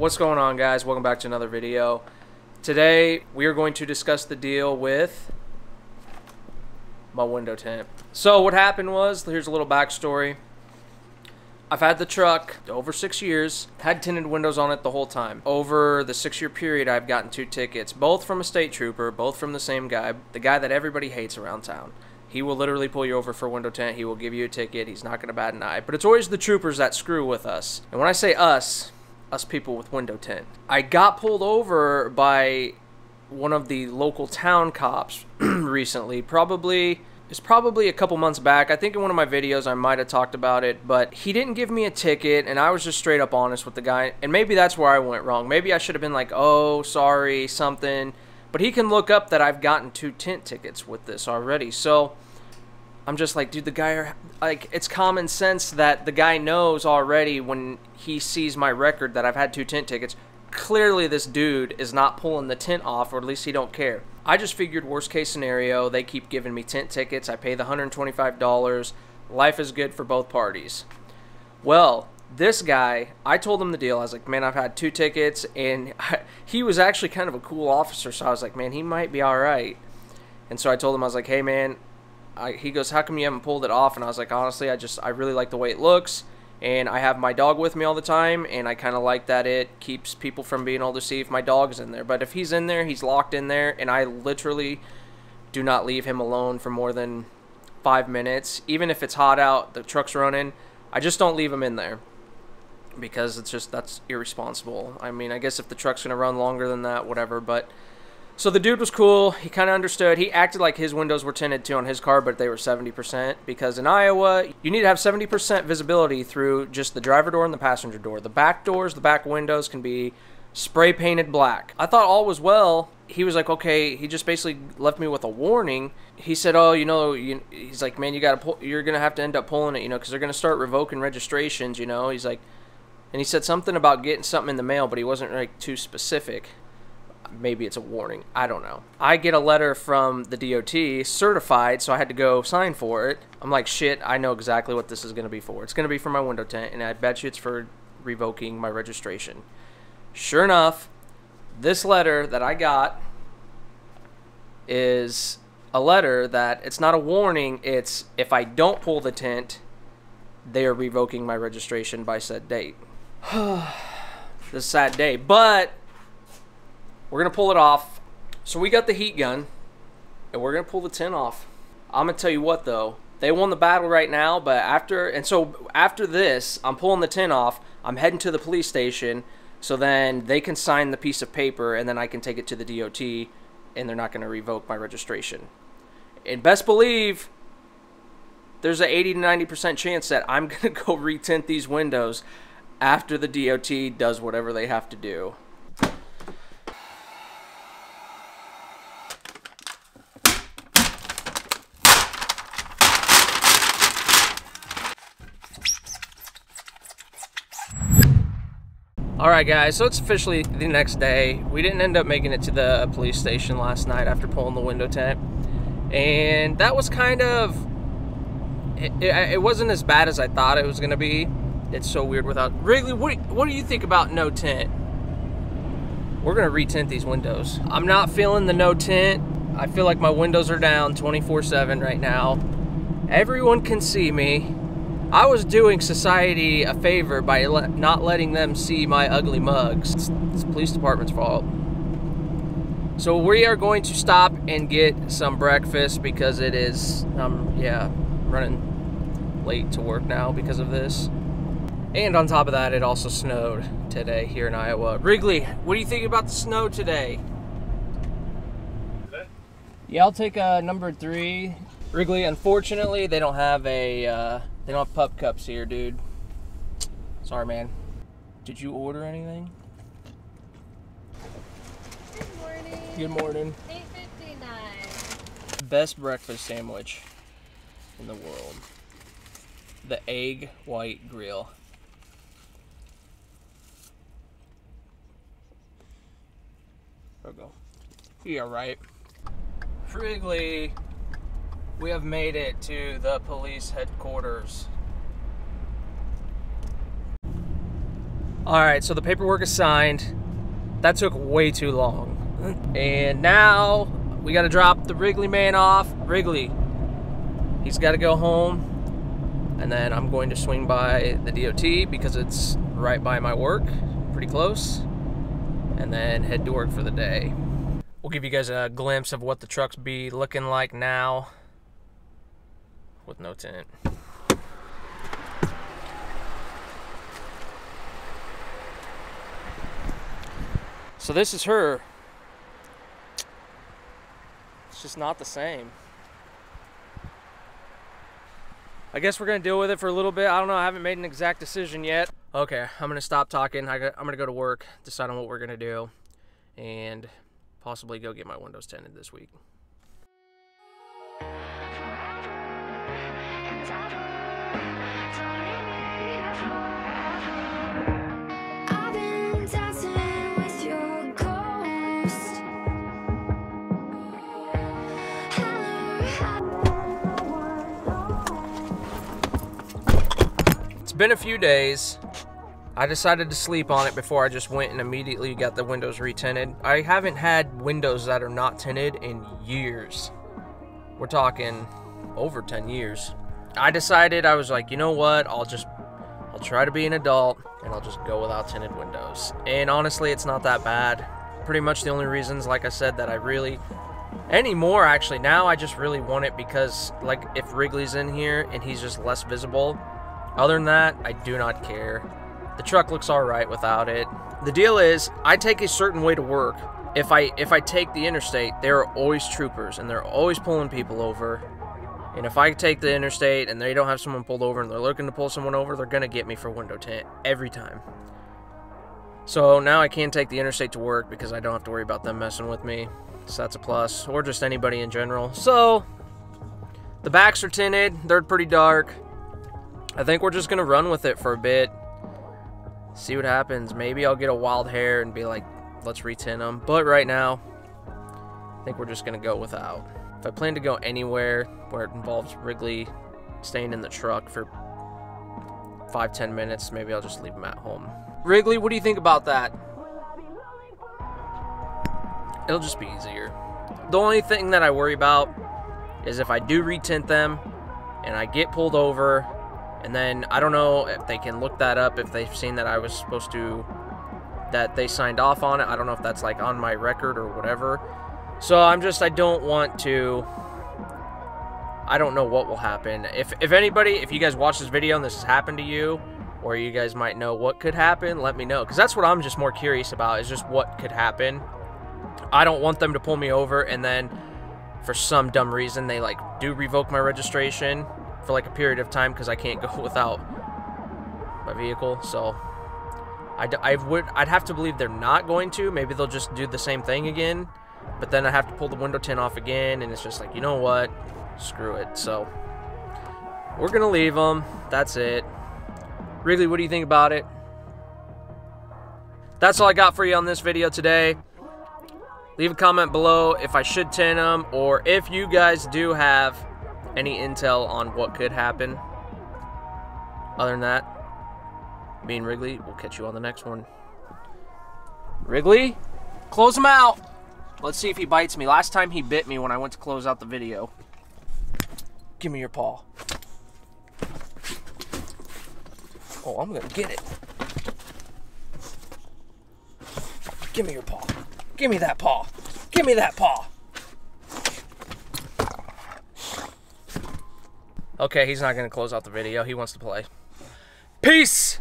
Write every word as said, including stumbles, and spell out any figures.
What's going on, guys? Welcome back to another video. Today we are going to discuss the deal with my window tint. So what happened was, here's a little backstory. I've had the truck over six years, had tinted windows on it the whole time. Over the six year period, I've gotten two tickets, both from a state trooper, both from the same guy, the guy that everybody hates around town. He will literally pull you over for window tint. He will give you a ticket. He's not going to bat an eye. But it's always the troopers that screw with us. And when I say us, us people with window tint. I got pulled over by one of the local town cops recently, probably... It's probably a couple months back. I think in one of my videos I might have talked about it, but he didn't give me a ticket and I was just straight up honest with the guy. And maybe that's where I went wrong. Maybe I should have been like, oh, sorry, something. But he can look up that I've gotten two tint tickets with this already. So I'm just like, dude, the guy, are, like, it's common sense that the guy knows already when he sees my record that I've had two tint tickets. Clearly this dude is not pulling the tint off, or at least he don't care. I just figured worst case scenario, they keep giving me tint tickets, I pay the one hundred twenty-five dollars, life is good for both parties. Well, this guy, I told him the deal. I was like, man, I've had two tickets, and I, he was actually kind of a cool officer, so I was like, man, he might be all right. And so I told him, I was like, hey man, I, he goes, how come you haven't pulled it off? And I was like, honestly, I just, I really like the way it looks. And I have my dog with me all the time, and I kind of like that it keeps people from being able to see if my dog's in there. But if he's in there, he's locked in there, and I literally do not leave him alone for more than five minutes. Even if it's hot out, the truck's running, I just don't leave him in there because it's just, that's irresponsible. I mean, I guess if the truck's going to run longer than that, whatever, but... So the dude was cool. He kind of understood. He acted like his windows were tinted too on his car, but they were seventy percent because in Iowa, you need to have seventy percent visibility through just the driver door and the passenger door. The back doors, the back windows can be spray painted black. I thought all was well. He was like, okay, he just basically left me with a warning. He said, oh, you know, you, he's like, man, you got to pull, you're going to have to end up pulling it, you know, because they're going to start revoking registrations, you know. He's like, and he said something about getting something in the mail, but he wasn't like too specific. Maybe it's a warning. I don't know. I get a letter from the D O T certified, so I had to go sign for it. I'm like, shit, I know exactly what this is going to be for. It's going to be for my window tint, and I bet you it's for revoking my registration. Sure enough, this letter that I got is a letter that it's not a warning. It's if I don't pull the tint, they are revoking my registration by said date. This sad day, but... we're going to pull it off. So we got the heat gun, and we're going to pull the tint off. I'm going to tell you what, though. They won the battle right now, but after... And so after this, I'm pulling the tint off. I'm heading to the police station, so then they can sign the piece of paper, and then I can take it to the D O T, and they're not going to revoke my registration. And best believe, there's an eighty to ninety percent chance that I'm going to go retint these windows after the D O T does whatever they have to do. Alright guys, so it's officially the next day. We didn't end up making it to the police station last night after pulling the window tint. And that was kind of... It, it, it wasn't as bad as I thought it was going to be. It's so weird without... Wrigley, what, what do you think about no tint? We're going to retint these windows. I'm not feeling the no tint. I feel like my windows are down twenty-four seven right now. Everyone can see me. I was doing society a favor by le not letting them see my ugly mugs. It's, it's the police department's fault. So we are going to stop and get some breakfast because it is, um, yeah, I'm running late to work now because of this. And on top of that, it also snowed today here in Iowa. Wrigley, what do you think about the snow today? Today? Yeah, I'll take uh, number three. Wrigley, unfortunately, they don't have a... Uh, They don't have pup cups here, dude. Sorry, man. Did you order anything? Good morning. Good morning. eight fifty-nine. Best breakfast sandwich in the world. The egg white grill. There we go. Yeah, right. Wrigley. We have made it to the police headquarters. All right, so the paperwork is signed. That took way too long. And now we gotta drop the Wrigley man off. Wrigley, he's gotta go home. And then I'm going to swing by the D O T because it's right by my work, pretty close. And then head to work for the day. We'll give you guys a glimpse of what the trucks be looking like now with no tint. So this is her. It's just not the same. I guess we're gonna deal with it for a little bit. I don't know, I haven't made an exact decision yet. Okay, I'm gonna stop talking. I got, I'm gonna go to work, decide on what we're gonna do, and possibly go get my windows tinted this week. Been a few days. I decided to sleep on it before I just went and immediately got the windows retinted. I haven't had windows that are not tinted in years. We're talking over ten years. I decided, I was like, you know what, I'll just I'll try to be an adult and I'll just go without tinted windows. And honestly, it's not that bad. Pretty much the only reasons, like I said, that I really anymore actually now I just really want it because, like, if Wrigley's in here and he's just less visible. Other than that, I do not care. The truck looks all right without it. The deal is, I take a certain way to work. If I if I take the interstate, there are always troopers, and they're always pulling people over. And if I take the interstate and they don't have someone pulled over and they're looking to pull someone over, they're gonna get me for window tint every time. So now I can take the interstate to work because I don't have to worry about them messing with me. So that's a plus, or just anybody in general. So, the backs are tinted, they're pretty dark. I think we're just gonna run with it for a bit, see what happens. Maybe I'll get a wild hair and be like, let's retint them. But right now, I think we're just gonna go without. If I plan to go anywhere where it involves Wrigley staying in the truck for five, ten minutes, maybe I'll just leave him at home. Wrigley, what do you think about that? It'll just be easier. The only thing that I worry about is if I do retint them and I get pulled over. And then, I don't know if they can look that up, if they've seen that I was supposed to, that they signed off on it. I don't know if that's like on my record or whatever. So I'm just, I don't want to, I don't know what will happen. If, if anybody, if you guys watch this video and this has happened to you, or you guys might know what could happen, let me know. Because that's what I'm just more curious about, is just what could happen. I don't want them to pull me over and then, for some dumb reason, they like do revoke my registration for like a period of time because I can't go without my vehicle. So I, I would I'd have to believe they're not going to. Maybe they'll just do the same thing again, but then I have to pull the window tint off again, and it's just like, you know what, screw it. So we're gonna leave them. That's it. Wrigley, what do you think about it? That's all I got for you on this video today. Leave a comment below if I should tint them, or if you guys do have any intel on what could happen. Other than that, me and Wrigley will catch you on the next one. Wrigley, close him out. Let's see if he bites me. Last time he bit me when I went to close out the video. Give me your paw. Oh, I'm gonna get it. Give me your paw. Give me that paw. Give me that paw. Okay, he's not going to close out the video. He wants to play. Peace!